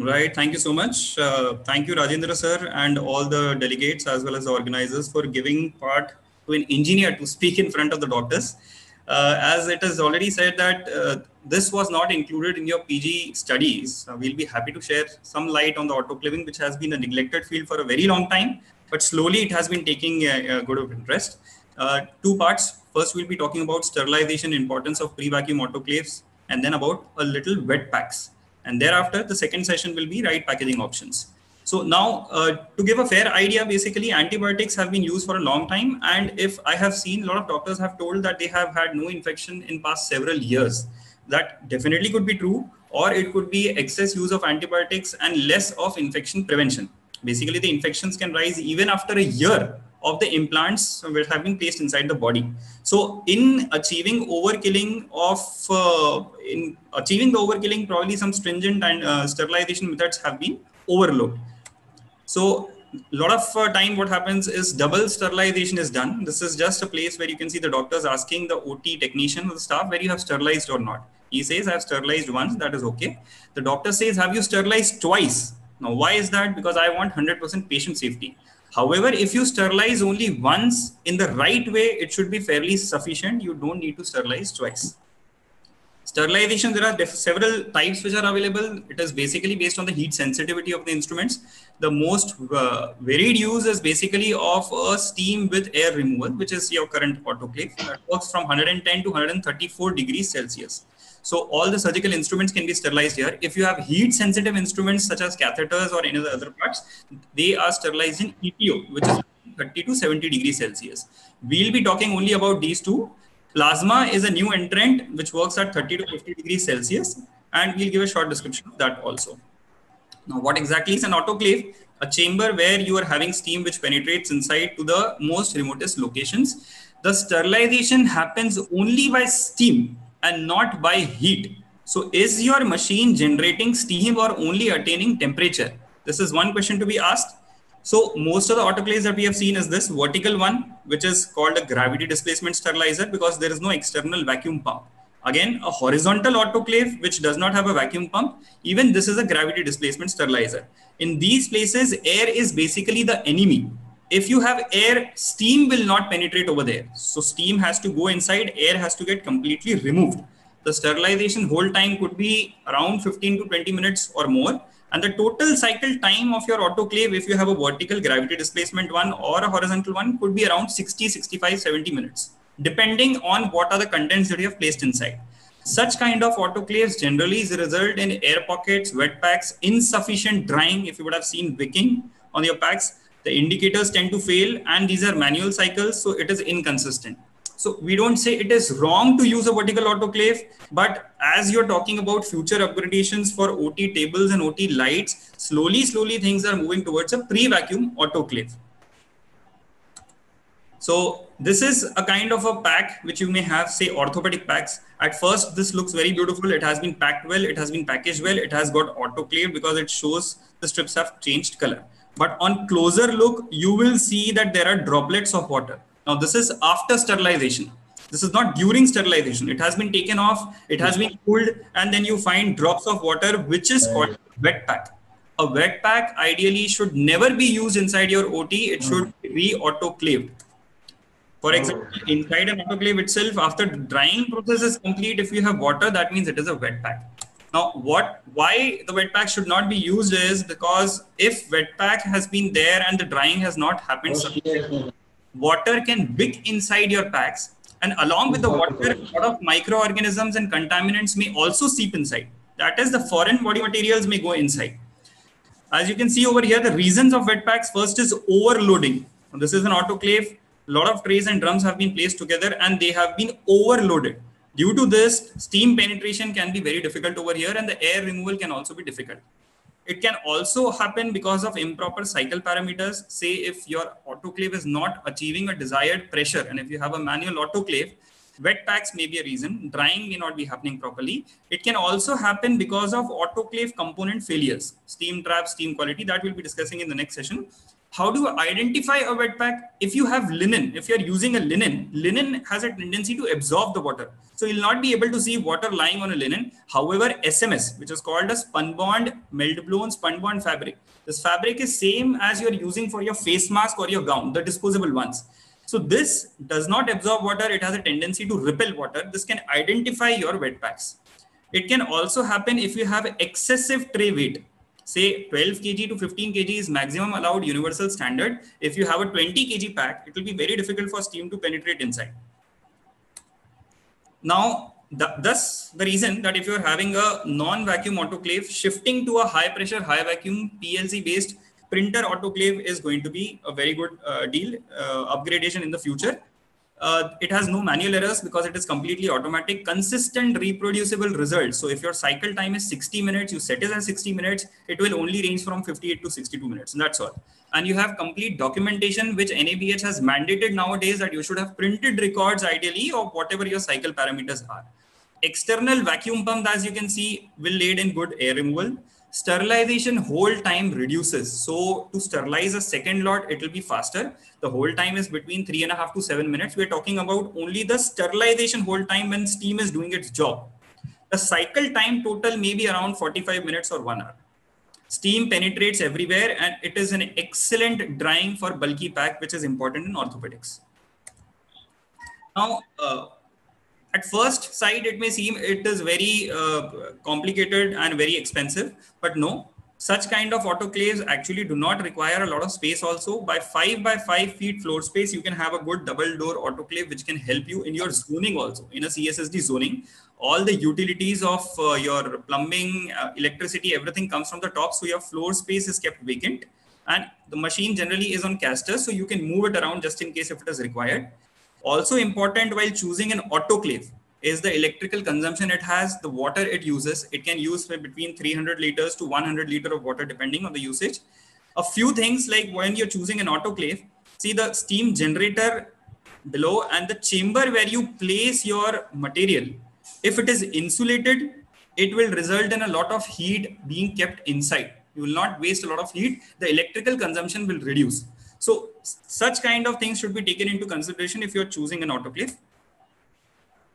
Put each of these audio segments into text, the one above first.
Right. Thank you so much. Thank you, Rajendra sir, and all the delegates as well as the organizers for giving part to an engineer to speak in front of the doctors. As it is already said that this was not included in your PG studies. We'll be happy to share some light on the autoclaving, which has been a neglected field for a very long time, but slowly it has been taking a good of interest. Two parts. First, we'll be talking about sterilization, importance of pre-vacuum autoclaves, and then about a little wet packs. And thereafter, the second session will be right packaging options. So now, to give a fair idea, basically antibiotics have been used for a long time. And if I have seen, a lot of doctors have told that they have had no infection in past several years. That definitely could be true, or it could be excess use of antibiotics and less of infection prevention. Basically, the infections can rise even after a year of the implants which have been placed inside the body. So in achieving overkilling of, probably some stringent and sterilization methods have been overlooked. So a lot of time what happens is double sterilization is done. This is just a place where you can see the doctors asking the OT technician or the staff where you have sterilized or not. He says, I have sterilized once, that is okay. The doctor says, have you sterilized twice? Now, why is that? Because I want 100% patient safety. However, if you sterilize only once in the right way, it should be fairly sufficient. You don't need to sterilize twice. Sterilization, there are several types which are available. It is basically based on the heat sensitivity of the instruments. The most varied use is basically of a steam with air removal, which is your current autoclave. That works from 110 to 134 degrees Celsius. So all the surgical instruments can be sterilized here. If you have heat sensitive instruments such as catheters or any other parts, they are sterilized in ETO, which is 30 to 70 degrees Celsius. We'll be talking only about these two. Plasma is a new entrant which works at 30 to 50 degrees Celsius, and we'll give a short description of that also. Now, what exactly is an autoclave? A chamber where you are having steam which penetrates inside to the most remotest locations. The sterilization happens only by steam and not by heat. So is your machine generating steam or only attaining temperature? This is one question to be asked. So most of the autoclaves that we have seen is this vertical one, which is called a gravity displacement sterilizer because there is no external vacuum pump. Again, a horizontal autoclave, which does not have a vacuum pump. Even this is a gravity displacement sterilizer. In these places, air is basically the enemy. If you have air, steam will not penetrate over there. So steam has to go inside, air has to get completely removed. The sterilization whole time could be around 15 to 20 minutes or more. And the total cycle time of your autoclave, if you have a vertical gravity displacement one or a horizontal one, could be around 60, 65, 70 minutes, depending on what are the contents that you have placed inside. Such kind of autoclaves generally result in air pockets, wet packs, insufficient drying. If you would have seen wicking on your packs, the indicators tend to fail, and these are manual cycles, so it is inconsistent. So we don't say it is wrong to use a vertical autoclave, but as you're talking about future upgradations for OT tables and OT lights, slowly things are moving towards a pre-vacuum autoclave. So this is a kind of a pack which you may have, say, orthopedic packs. At first, this looks very beautiful. It has been packed well. It has been packaged well. It has got autoclave because it shows the strips have changed color. But on closer look, you will see that there are droplets of water. Now, this is after sterilization. This is not during sterilization. It has been taken off, it has been cooled, and then you find drops of water, which is called wet pack. A wet pack ideally should never be used inside your OT. It should be autoclaved. For example, inside an autoclave itself, after the drying process is complete, if you have water, that means it is a wet pack. Now, why the wet pack should not be used is because if wet pack has been there and the drying has not happened, water can wick inside your packs, and along with the water, a lot of microorganisms and contaminants may also seep inside. That is, the foreign body materials may go inside. As you can see over here, the reasons of wet packs first is overloading. This is an autoclave. A lot of trays and drums have been placed together and they have been overloaded. Due to this, steam penetration can be very difficult over here, and the air removal can also be difficult. It can also happen because of improper cycle parameters. Say if your autoclave is not achieving a desired pressure, and if you have a manual autoclave, wet packs may be a reason. Drying may not be happening properly. It can also happen because of autoclave component failures, steam traps, steam quality, that we'll be discussing in the next session. How do you identify a wet pack? If you have linen, if you're using a linen, linen has a tendency to absorb the water. So you'll not be able to see water lying on a linen. However, SMS, which is called a spun bond, melt blown spun bond fabric. This fabric is same as you're using for your face mask or your gown, the disposable ones. So this does not absorb water. It has a tendency to repel water. This can identify your wet packs. It can also happen if you have excessive tray weight. Say 12 kg to 15 kg is maximum allowed universal standard. If you have a 20 kg pack, it will be very difficult for steam to penetrate inside. Now, thus the reason that if you're having a non-vacuum autoclave, shifting to a high pressure, high vacuum PLC based printer autoclave is going to be a very good deal, upgradation in the future. It has no manual errors because it is completely automatic, consistent, reproducible results. So if your cycle time is 60 minutes, you set it as 60 minutes, it will only range from 58 to 62 minutes, and that's all. And you have complete documentation, which NABH has mandated nowadays that you should have printed records ideally of whatever your cycle parameters are. External vacuum pump, as you can see, will lead in good air removal. Sterilization hold time reduces. So to sterilize a second lot, it will be faster. The hold time is between 3.5 to 7 minutes. We're talking about only the sterilization hold time when steam is doing its job. The cycle time total may be around 45 minutes or 1 hour. Steam penetrates everywhere, and it is an excellent drying for bulky pack, which is important in orthopedics. Now, at first sight, it may seem it is very complicated and very expensive, but no, such kind of autoclaves actually do not require a lot of space also. By 5 by 5 feet floor space, you can have a good double door autoclave, which can help you in your zoning also, in a CSSD zoning. All the utilities of your plumbing, electricity, everything comes from the top. So your floor space is kept vacant, and the machine generally is on casters, so you can move it around just in case if it is required. Also important while choosing an autoclave is the electrical consumption it has, the water it uses. It can use between 300 liters to 100 liters of water depending on the usage. A few things like when you're choosing an autoclave, see the steam generator below and the chamber where you place your material. If it is insulated, it will result in a lot of heat being kept inside. You will not waste a lot of heat. The electrical consumption will reduce. So such kind of things should be taken into consideration if you're choosing an autoclave.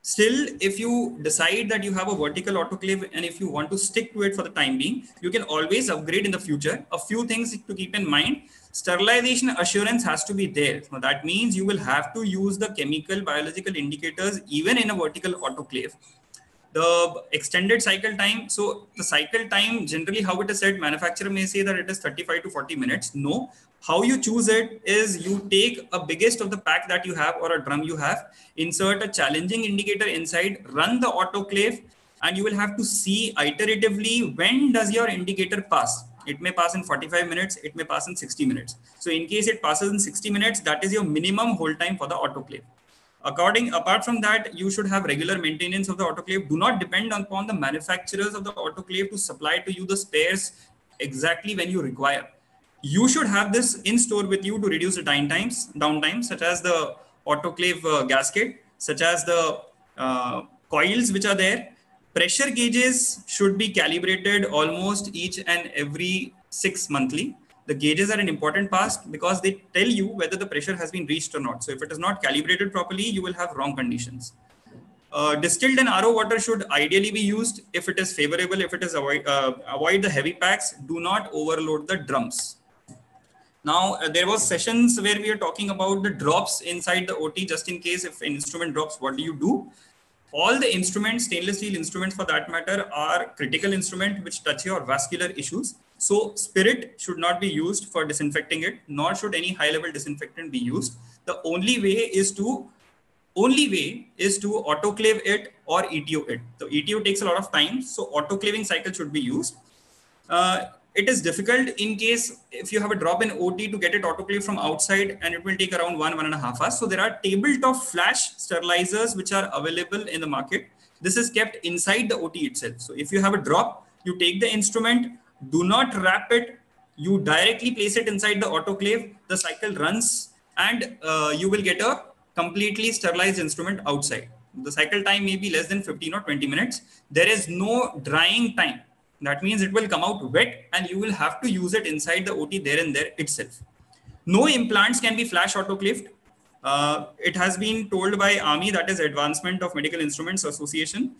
Still, if you decide that you have a vertical autoclave and if you want to stick to it for the time being, you can always upgrade in the future. A few things to keep in mind. Sterilization assurance has to be there. So that means you will have to use the chemical, biological indicators even in a vertical autoclave. The extended cycle time. So the cycle time, generally how it is said, manufacturer may say that it is 35 to 40 minutes. No, how you choose it is you take a biggest of the pack that you have or a drum you have, insert a challenging indicator inside, run the autoclave, and you will have to see iteratively when does your indicator pass. It may pass in 45 minutes, it may pass in 60 minutes. So in case it passes in 60 minutes, that is your minimum hold time for the autoclave. Apart from that, you should have regular maintenance of the autoclave. Do not depend upon the manufacturers of the autoclave to supply to you the spares exactly when you require. You should have this in store with you to reduce the downtime, such as the autoclave gasket, such as the coils which are there. Pressure gauges should be calibrated almost each and every 6 monthly. The gauges are an important part because they tell you whether the pressure has been reached or not. So if it is not calibrated properly, you will have wrong conditions. Distilled and RO water should ideally be used if it is favorable. If it is avoid the heavy packs, do not overload the drums. Now, there was sessions where we are talking about the drops inside the OT, just in case if an instrument drops, what do you do? All the instruments, stainless steel instruments for that matter, are critical instruments which touch your vascular issues. So spirit should not be used for disinfecting it, nor should any high level disinfectant be used. The only way is to autoclave it or ETO it. So ETO takes a lot of time. So autoclaving cycle should be used. It is difficult in case if you have a drop in OT to get it autoclave from outside, and it will take around 1 to 1.5 hours. So there are tabletop flash sterilizers which are available in the market. This is kept inside the OT itself. So if you have a drop, you take the instrument, do not wrap it, you directly place it inside the autoclave, the cycle runs, and you will get a completely sterilized instrument outside. The cycle time may be less than 15 or 20 minutes. There is no drying time. That means it will come out wet and you will have to use it inside the OT there and there itself. No implants can be flash autoclaved. It has been told by AMI, that is Advancement of Medical Instruments Association.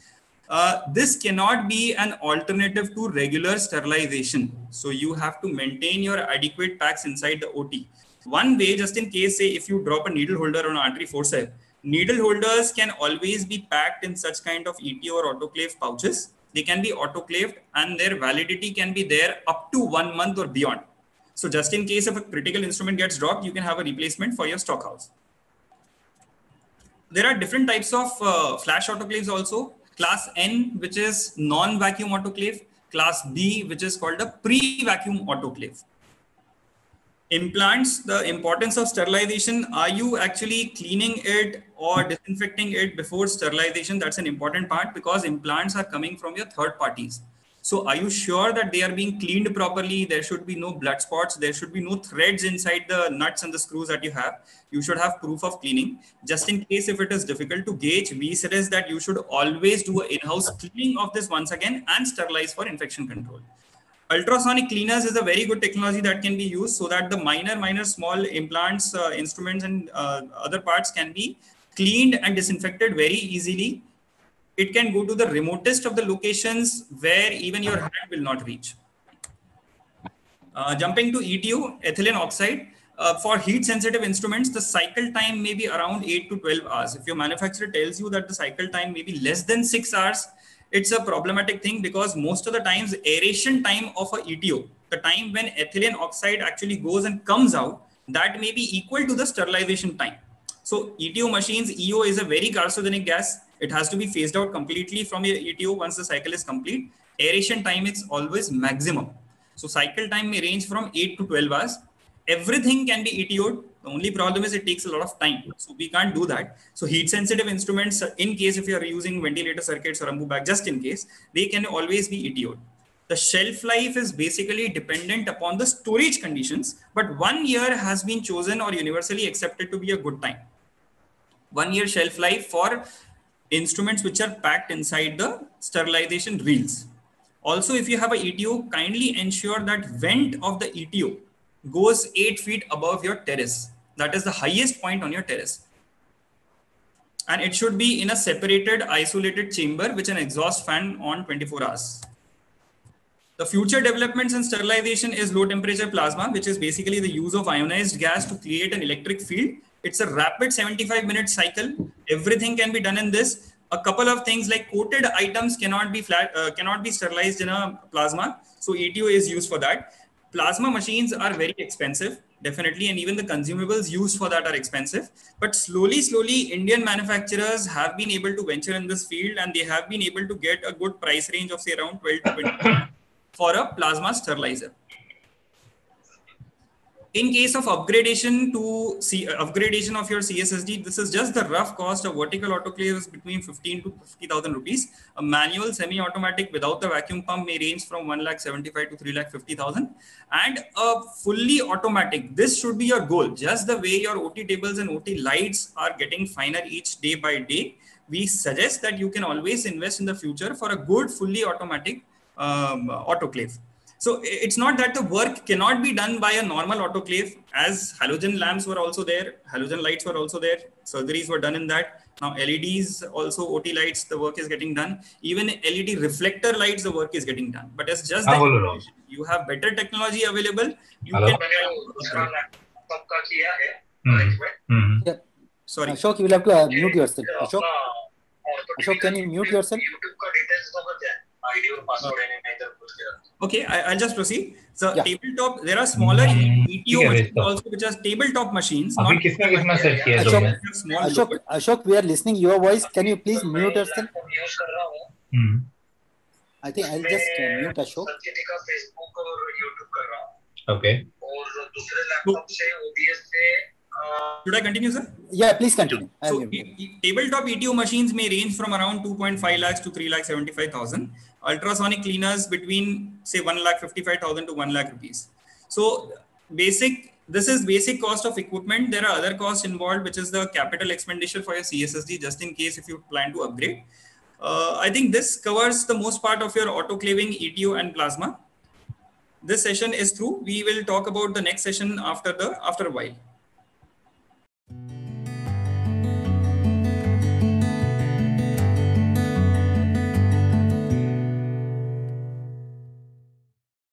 This cannot be an alternative to regular sterilization. So you have to maintain your adequate packs inside the OT. One way, just in case, say if you drop a needle holder on artery forceps, needle holders can always be packed in such kind of ETO or autoclave pouches. They can be autoclaved and their validity can be there up to 1 month or beyond. So just in case if a critical instrument gets dropped, you can have a replacement for your stockhouse. There are different types of flash autoclaves also. Class N, which is non-vacuum autoclave. Class B, which is called a pre-vacuum autoclave. Implants, the importance of sterilization. Are you actually cleaning it or disinfecting it before sterilization? That's an important part because implants are coming from your third parties. So are you sure that they are being cleaned properly? There should be no blood spots. There should be no threads inside the nuts and the screws that you have. You should have proof of cleaning. Just in case if it is difficult to gauge, we suggest that you should always do an in-house cleaning of this once again and sterilize for infection control. Ultrasonic cleaners is a very good technology that can be used so that the minor small implants, instruments and other parts can be cleaned and disinfected very easily. It can go to the remotest of the locations where even your hand will not reach. Jumping to ETO, ethylene oxide. For heat sensitive instruments, the cycle time may be around 8 to 12 hours. If your manufacturer tells you that the cycle time may be less than 6 hours, it's a problematic thing because most of the times aeration time of an ETO, the time when ethylene oxide actually goes and comes out, that may be equal to the sterilization time. So ETO machines, EO is a very carcinogenic gas. It has to be phased out completely from your ETO once the cycle is complete. Aeration time is always maximum. So cycle time may range from 8 to 12 hours. Everything can be ETO'd. The only problem is it takes a lot of time. So we can't do that. So heat sensitive instruments, in case if you are using ventilator circuits or ambu bag, just in case, they can always be ETO'd. The shelf life is basically dependent upon the storage conditions, but 1 year has been chosen or universally accepted to be a good time. 1 year shelf life for instruments which are packed inside the sterilization reels. Also, if you have an ETO, kindly ensure that vent of the ETO goes 8 feet above your terrace. That is the highest point on your terrace. And it should be in a separated, isolated chamber with an exhaust fan on 24 hours. The future developments in sterilization is low temperature plasma, which is basically the use of ionized gas to create an electric field. It's a rapid 75-minute cycle. Everything can be done in this. A couple of things like coated items cannot be sterilized in a plasma. So ETO is used for that. Plasma machines are very expensive, definitely. And even the consumables used for that are expensive. But slowly, Indian manufacturers have been able to venture in this field and they have been able to get a good price range of say around 12 to 20 for a plasma sterilizer. In case of upgradation to upgradation of your CSSD, this is just the rough cost of vertical autoclave is between 15 to 50,000 rupees. A manual semi-automatic without the vacuum pump may range from 1,75,000 to 3,50,000. And a fully automatic, this should be your goal. Just the way your OT tables and OT lights are getting finer each day by day, we suggest that you can always invest in the future for a good fully automatic autoclave. So it's not that the work cannot be done by a normal autoclave, as halogen lamps were also there, halogen lights were also there, surgeries were done in that. Now LEDs, also OT lights, the work is getting done. Even LED reflector lights, the work is getting done. But it's just that you have better technology available. You can... Yeah. Sorry. Ashok, you will have to mute yourself. Ashok? Ashok, can you mute yourself? Okay, I'll just proceed. So yeah. Tabletop, there are smaller ETO machines also, which are tabletop machines. Not Ashok, we are listening your voice. Can you please mute yourself? I think I'll just mute Ashok. Okay. Should I continue, sir? Yeah, please continue. So, tabletop ETO machines may range from around 2.5 lakhs to 3,75,000. Ultrasonic cleaners between say 1,55,000 to 1 lakh rupees. So, this is basic cost of equipment. There are other costs involved, which is the capital expenditure for your CSSD, just in case if you plan to upgrade. I think this covers the most part of your autoclaving, ETO and plasma. This session is through. We will talk about the next session after a while.